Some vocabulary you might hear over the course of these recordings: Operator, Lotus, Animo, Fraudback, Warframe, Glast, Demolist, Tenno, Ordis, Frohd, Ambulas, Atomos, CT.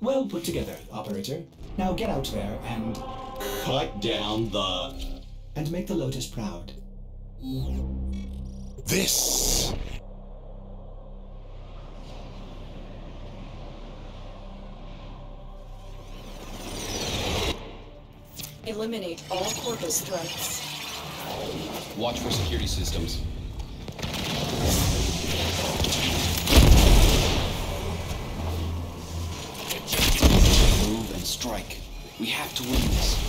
Well put together, Operator. Now get out there and... cut down the... and make the Lotus proud. This... eliminate all Corpus threats. Watch for security systems. Move and strike. We have to win this.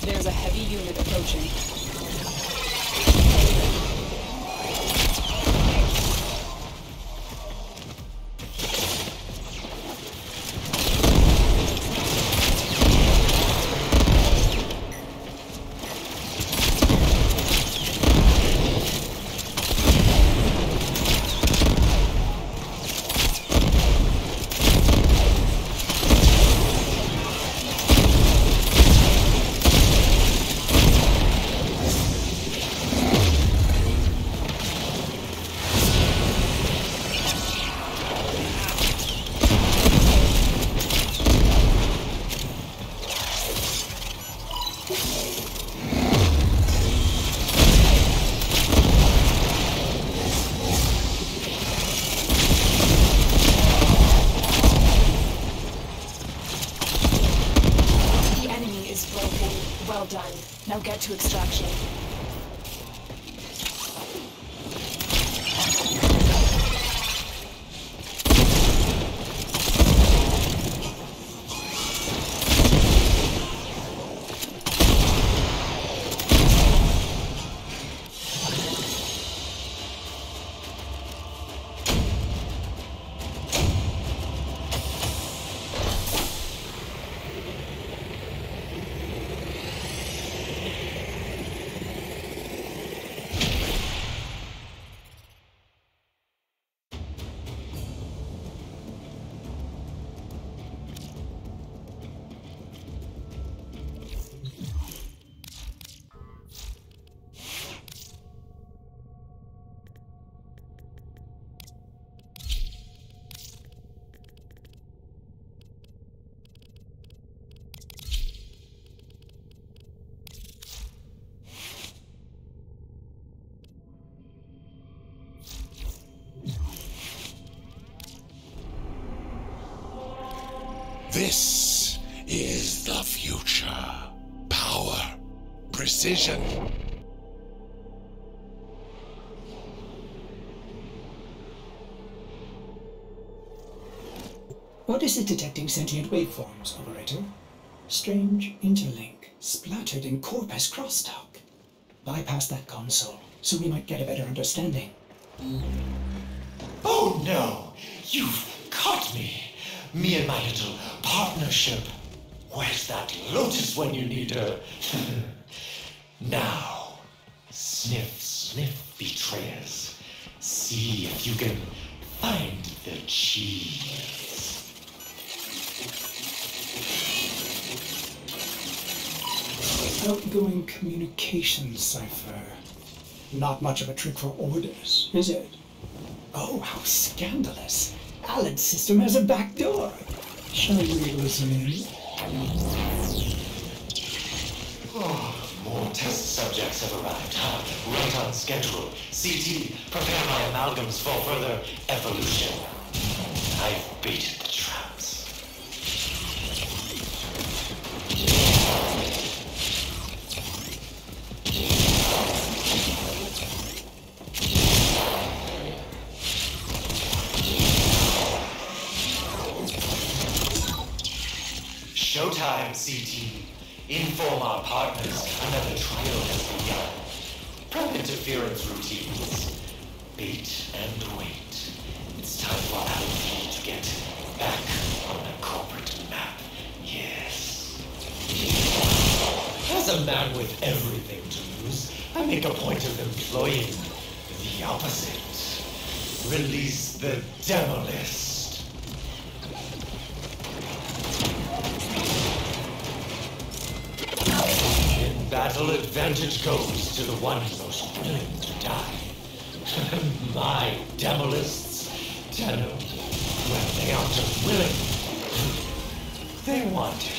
There's a heavy unit approaching. Now get to extraction. This is the future. Power. Precision. What is it detecting sentient waveforms, Operator? Strange interlink, splattered in Corpus crosstalk. Bypass that console, so we might get a better understanding. Oh no! You've caught me! Me and my little partnership. Where's that Lotus when you need her? Now, sniff, sniff, betrayers. See if you can find the cheese. Outgoing communication cipher. Not much of a trick for Ordis, is it? Oh, how scandalous. Alan's system has a back door. Shall we listen in? Oh, more test subjects have arrived, huh? Right on schedule. CT, prepare my amalgams for further evolution. I've baited the traps. Showtime, CT. Inform our partners another trial has begun. Prep interference routines. Bait and wait. It's time for Alfie to get back on the corporate map. Yes. As a man with everything to lose, I make a point of employing the opposite. Release the Demolist. Battle advantage goes to the one who's most willing to die. My Demolists, Tenno, when they aren't just willing, they want it.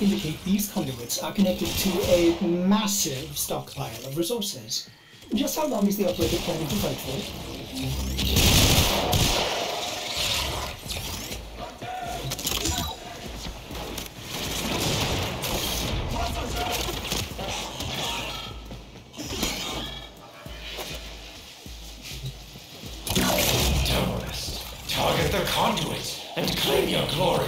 Indicate these conduits are connected to a massive stockpile of resources. Just how long is the operator planning to fight for? Terrorist, target the conduit and claim your glory.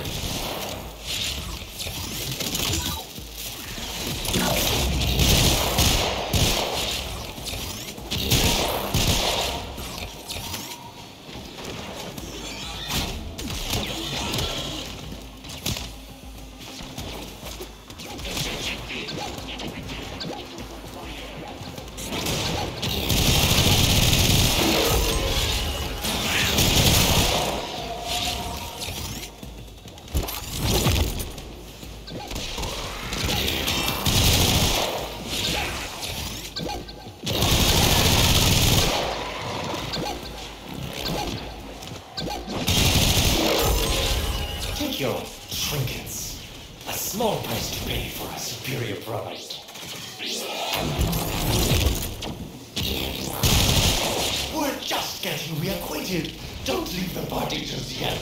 Your trinkets. A small price to pay for a superior product. We're just getting reacquainted. Don't leave the party just yet.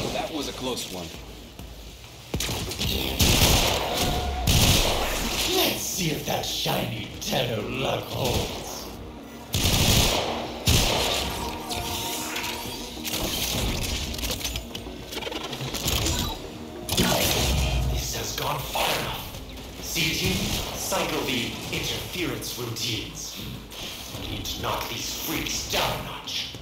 Well, that was a close one. Let's see if that shiny Tenno luck holds. CT, cycle the interference routines. We need to knock these freaks down a notch.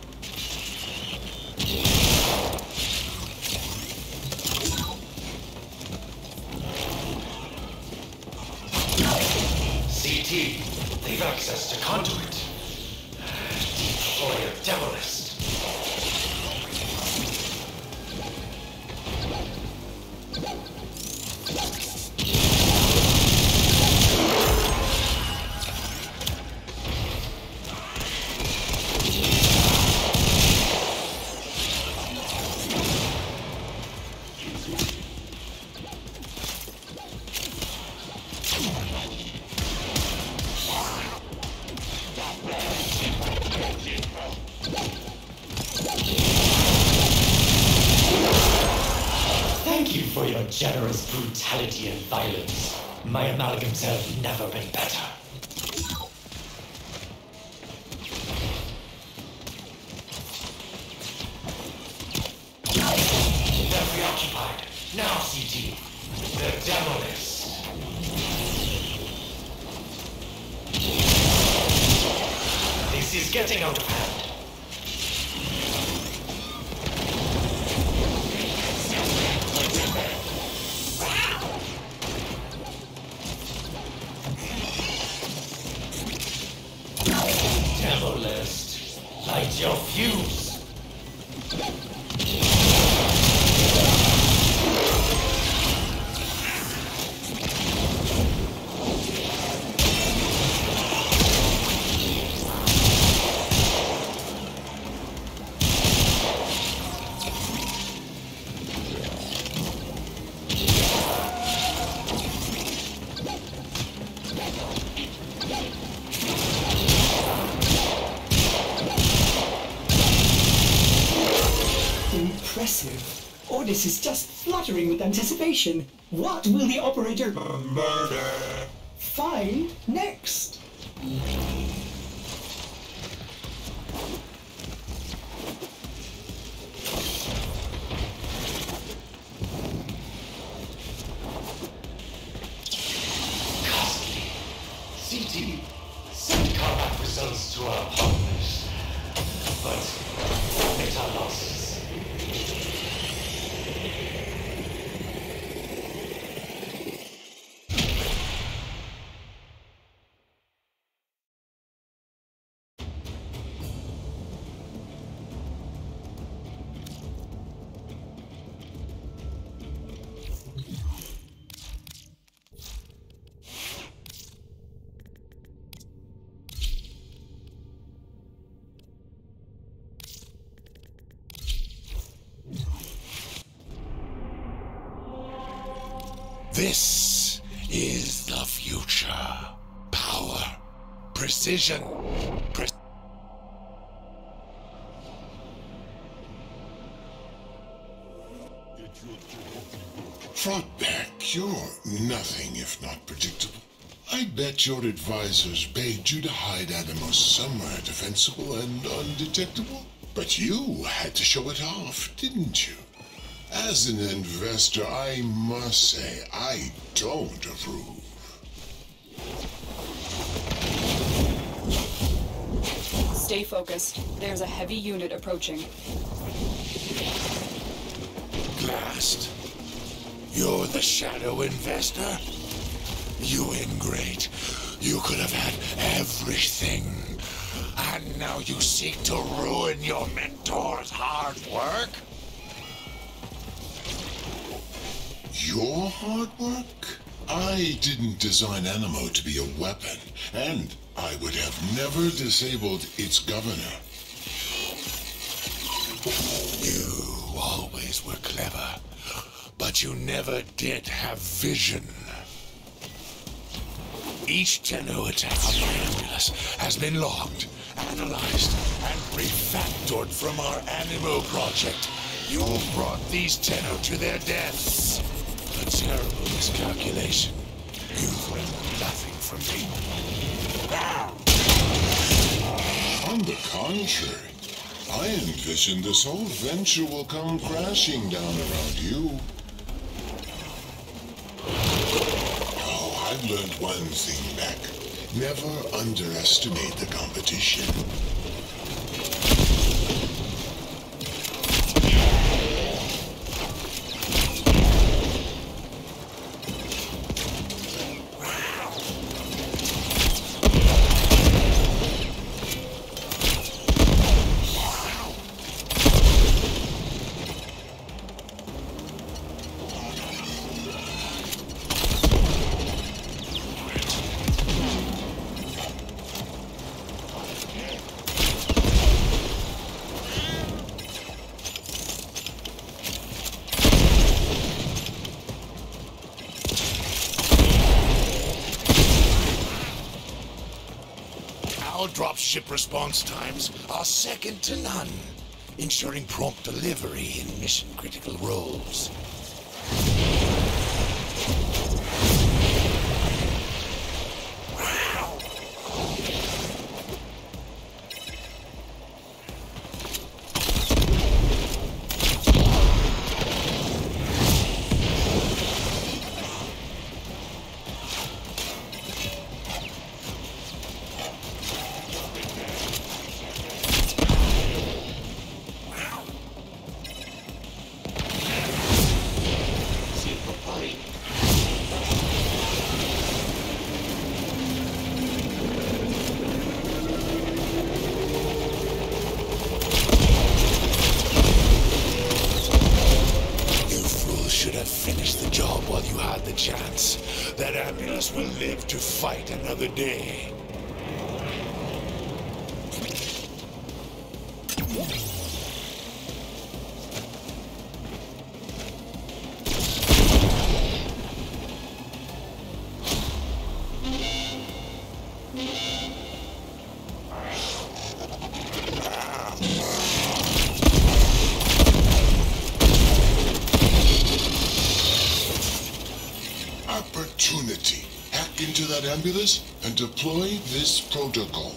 CT, they've access to conduit. Deploy a Demolist. Thank you for your generous brutality and violence. My amalgams have never been better. They're preoccupied. Now, CT, the Demolist. This is getting out of hand. Demolist, light your fuse. impressive. Ordis is just fluttering with anticipation. What will the operator murder find next? Ghastly. CT, send combat results to our partners. But meta losses. This is the future. Power, precision, Fraudback, you're nothing if not predictable. I bet your advisors begged you to hide Atomos somewhere defensible and undetectable. But you had to show it off, didn't you? As an investor, I must say, I don't approve. Stay focused. There's a heavy unit approaching. Glast, you're the shadow investor? You ingrate. You could have had everything. And now you seek to ruin your mentor's hard work? Your hard work? I didn't design Animo to be a weapon, and I would have never disabled its governor. You always were clever, but you never did have vision. Each Tenno attack on my Ambulas has been logged, analyzed, and refactored from our Animo project. You brought these Tenno to their deaths. A terrible miscalculation. You've learned nothing from me. On the contrary, I envision this whole venture will come crashing down around you. Oh, I've learned one thing back. Never underestimate the competition. Dropship response times are second to none, ensuring prompt delivery in mission-critical roles. Will live to fight another day. Ambulus and deploy this protocol.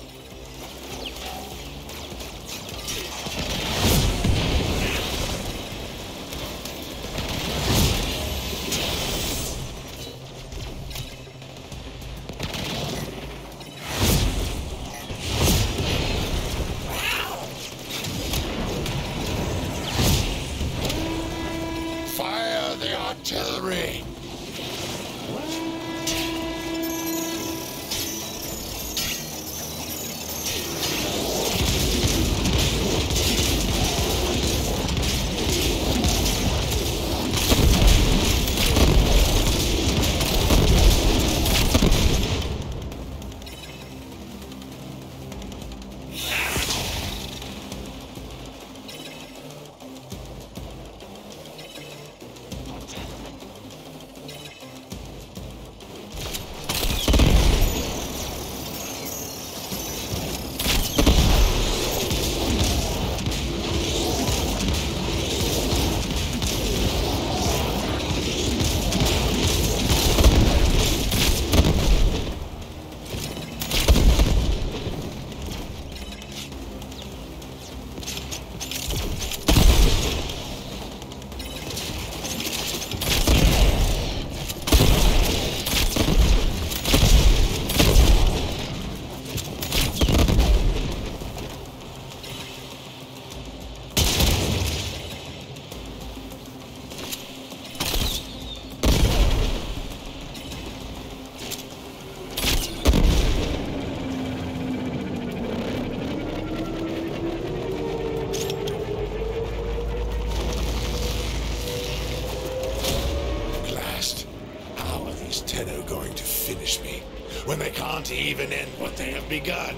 Tenno going to finish me when they can't even end what they have begun.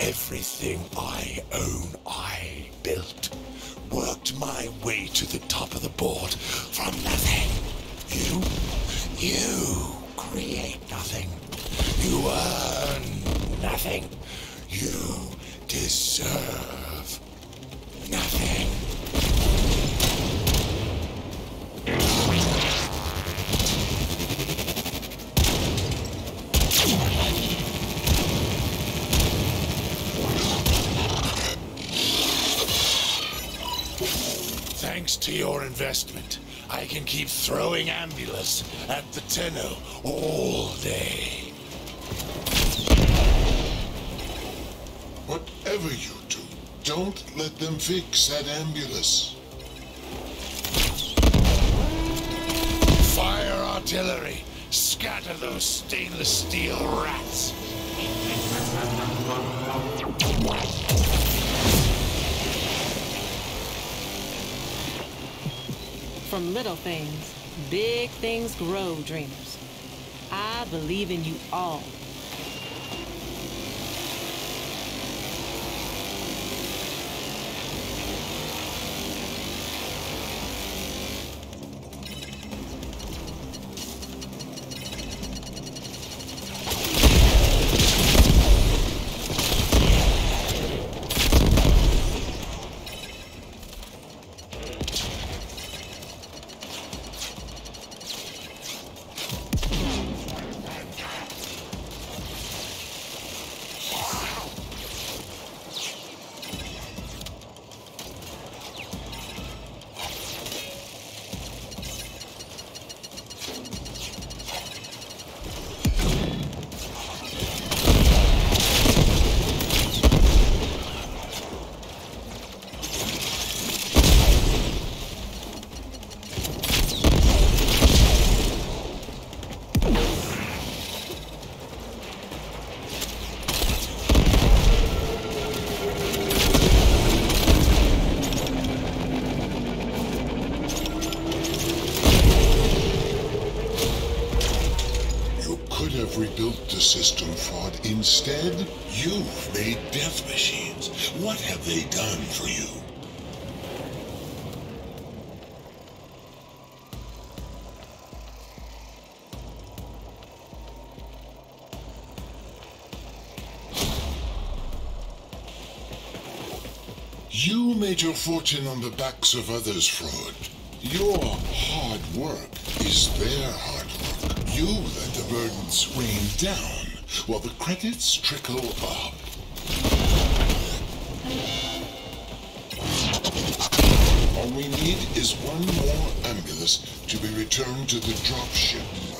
Everything I own, I built. Worked my way to the top of the board from nothing. You create nothing. You earn nothing. You deserve nothing. Thanks to your investment, I can keep throwing Ambulas at the Tenno all day. Whatever you do, don't let them fix that Ambulus. Fire artillery! Scatter those stainless steel rats! From little things, big things grow, dreamers. I believe in you all. Rebuilt the system, Frohd. Instead, you've made death machines. What have they done for you? You made your fortune on the backs of others, Frohd. Your hard work is their hard work. You let the burdens rain down, while the credits trickle up. All we need is one more Ambulas to be returned to the dropship.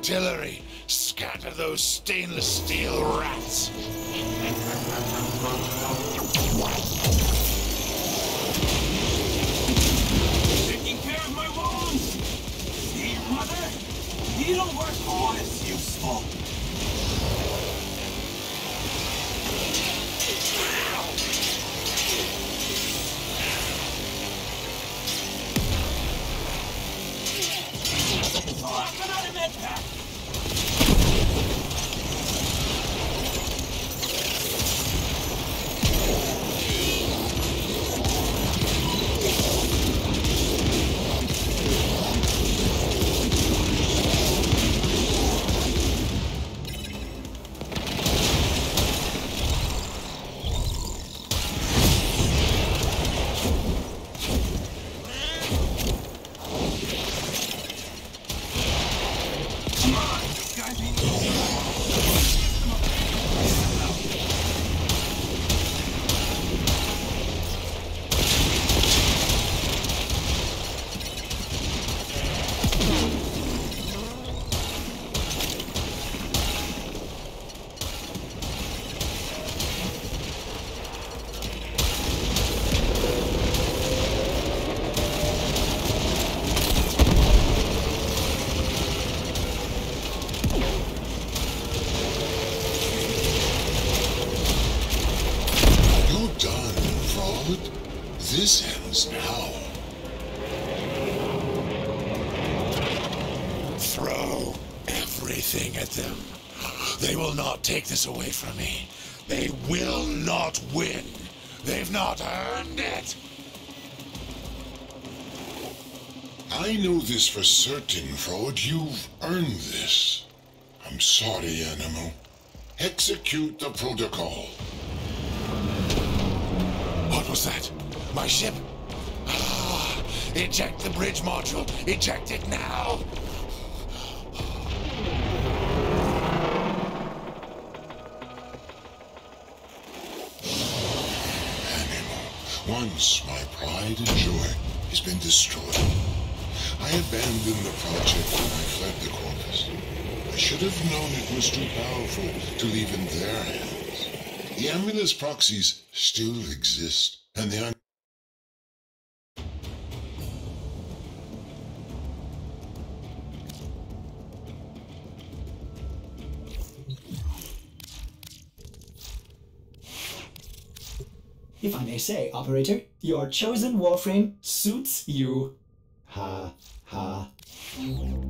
Artillery! Scatter those stainless steel rats! Taking care of my wounds! See, mother? Needlework always useful! This ends now. Throw everything at them. They will not take this away from me. They will not win. They've not earned it. I know this for certain, Frohd. You've earned this. I'm sorry, Animo. Execute the protocol. What was that? My ship? Ah, eject the bridge module! Eject it now! Animo, once my pride and joy has been destroyed. I abandoned the project when I fled the corpus. I should have known it was too powerful to leave in their hands. The Ambulas proxies still exist, and they are if I may say, Operator, your chosen Warframe suits you. Ha, ha.